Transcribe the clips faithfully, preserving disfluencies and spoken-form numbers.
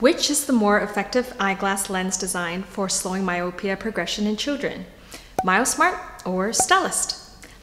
Which is the more effective eyeglass lens design for slowing myopia progression in children? MiYOSMART or Stellest?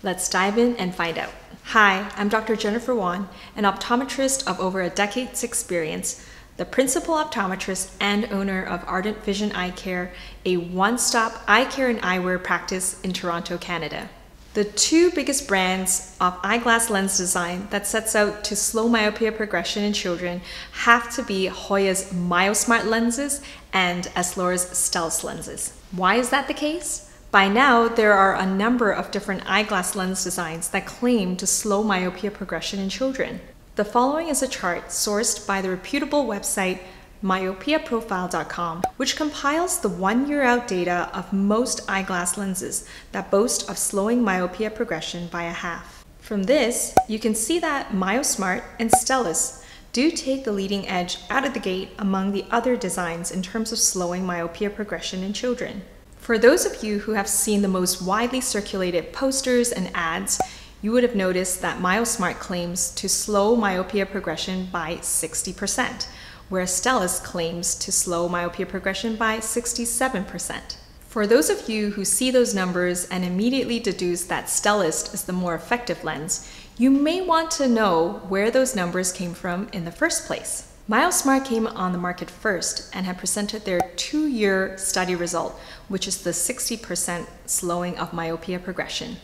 Let's dive in and find out. Hi, I'm Doctor Jennifer Wan, an optometrist of over a decade's experience, the principal optometrist and owner of Ardent Vision Eye Care, a one-stop eye care and eyewear practice in Toronto, Canada. The two biggest brands of eyeglass lens design that sets out to slow myopia progression in children have to be Hoya's MiYOSMART lenses and Essilor's Stellest lenses. Why is that the case? By now, there are a number of different eyeglass lens designs that claim to slow myopia progression in children. The following is a chart sourced by the reputable website myopia profile dot com, which compiles the one-year-out data of most eyeglass lenses that boast of slowing myopia progression by a half. From this, you can see that MiYOSMART and Stellest do take the leading edge out of the gate among the other designs in terms of slowing myopia progression in children. For those of you who have seen the most widely circulated posters and ads, you would have noticed that MiYOSMART claims to slow myopia progression by sixty percent. Where Stellest claims to slow myopia progression by sixty-seven percent. For those of you who see those numbers and immediately deduce that Stellest is the more effective lens, you may want to know where those numbers came from in the first place. MiYOSMART came on the market first and had presented their two-year study result, which is the sixty percent slowing of myopia progression.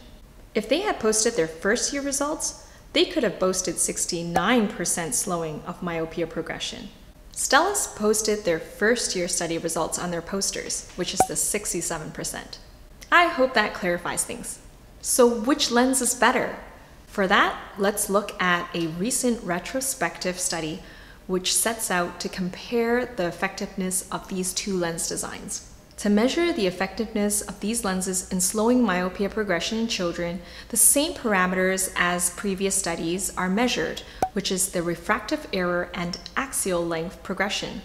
If they had posted their first year results, they could have boasted sixty-nine percent slowing of myopia progression. Stellest posted their first year study results on their posters, which is the sixty-seven percent. I hope that clarifies things. So which lens is better? For that, let's look at a recent retrospective study which sets out to compare the effectiveness of these two lens designs. To measure the effectiveness of these lenses in slowing myopia progression in children, the same parameters as previous studies are measured, which is the refractive error and axial length progression.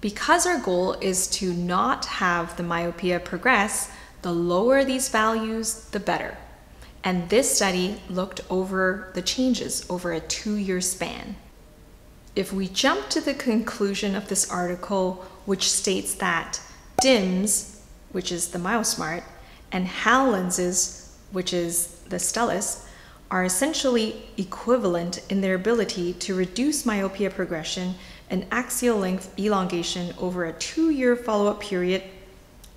Because our goal is to not have the myopia progress, the lower these values, the better. And this study looked over the changes over a two-year span. If we jump to the conclusion of this article, which states that DIMS, which is the MiYOSMART, and H A L lenses, which is the Stellest, are essentially equivalent in their ability to reduce myopia progression and axial length elongation over a two-year follow-up period,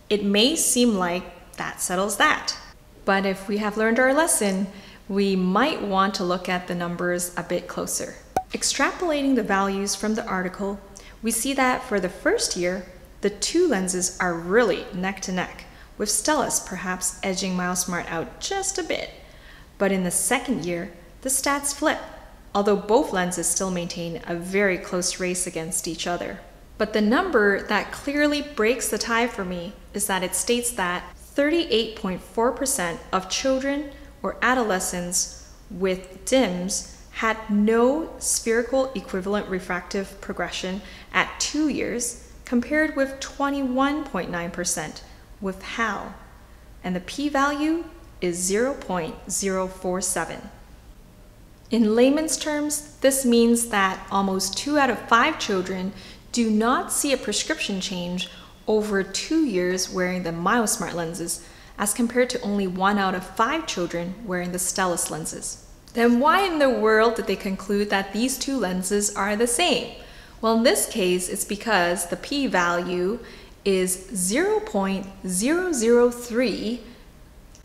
it may seem like that settles that. But if we have learned our lesson, we might want to look at the numbers a bit closer. Extrapolating the values from the article, we see that for the first year, the two lenses are really neck to neck, with Stellest perhaps edging MiYOSMART out just a bit. But in the second year, the stats flip, although both lenses still maintain a very close race against each other. But the number that clearly breaks the tie for me is that it states that thirty-eight point four percent of children or adolescents with DIMS had no spherical equivalent refractive progression at two years, compared with twenty-one point nine percent with H A L, and the p-value is zero point zero four seven. In layman's terms, this means that almost two out of five children do not see a prescription change over two years wearing the MiYOSMART lenses, as compared to only one out of five children wearing the Stellest lenses. Then why in the world did they conclude that these two lenses are the same? Well, in this case, it's because the p-value is zero point zero zero three,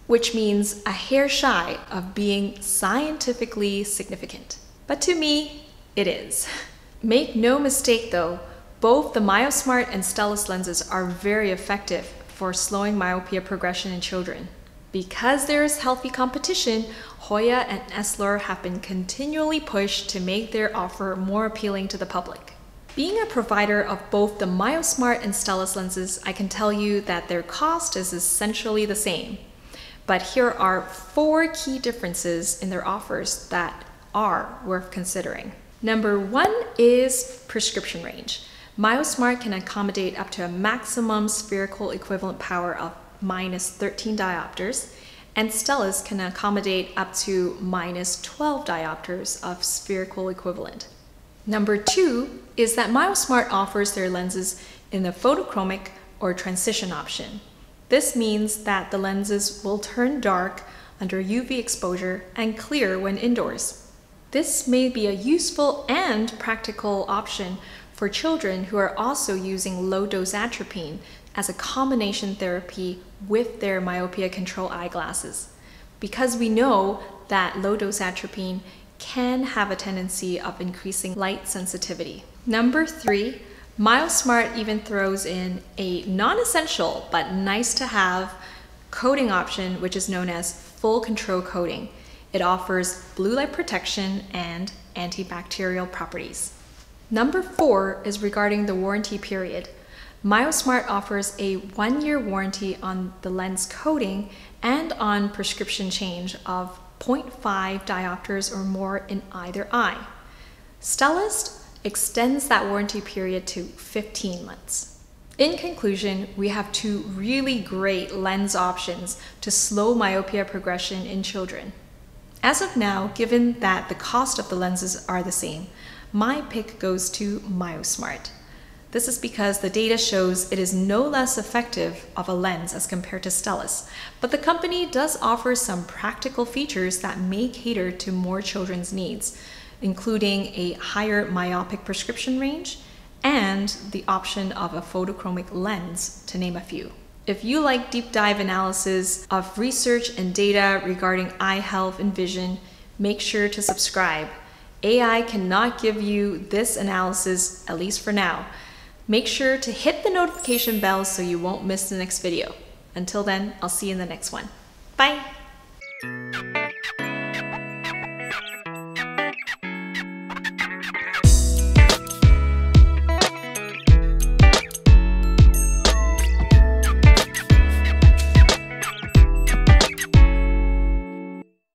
which means a hair shy of being scientifically significant. But to me, it is. Make no mistake though, both the MiYOSMART and Stellest lenses are very effective for slowing myopia progression in children. Because there is healthy competition, Hoya and Essilor have been continually pushed to make their offer more appealing to the public. Being a provider of both the MiYOSMART and Stellest lenses, I can tell you that their cost is essentially the same. But here are four key differences in their offers that are worth considering. Number one is prescription range. MiYOSMART can accommodate up to a maximum spherical equivalent power of minus thirteen diopters, and Stellest can accommodate up to minus twelve diopters of spherical equivalent. Number two is that MiYOSMART offers their lenses in the photochromic or transition option. This means that the lenses will turn dark under U V exposure and clear when indoors. This may be a useful and practical option for children who are also using low-dose atropine as a combination therapy with their myopia control eyeglasses, because we know that low-dose atropine can have a tendency of increasing light sensitivity. Number three, MiYOSMART even throws in a non-essential but nice-to-have coating option, which is known as full control coating. It offers blue light protection and antibacterial properties. Number four is regarding the warranty period. MiYOSMART offers a one-year warranty on the lens coating and on prescription change of zero point five diopters or more in either eye. Stellest extends that warranty period to fifteen months. In conclusion, we have two really great lens options to slow myopia progression in children. As of now, given that the cost of the lenses are the same, my pick goes to MiYOSMART. This is because the data shows it is no less effective of a lens as compared to Stellest, but the company does offer some practical features that may cater to more children's needs, including a higher myopic prescription range and the option of a photochromic lens, to name a few. If you like deep dive analysis of research and data regarding eye health and vision, make sure to subscribe. A I cannot give you this analysis, at least for now. Make sure to hit the notification bell so you won't miss the next video. Until then, I'll see you in the next one. Bye!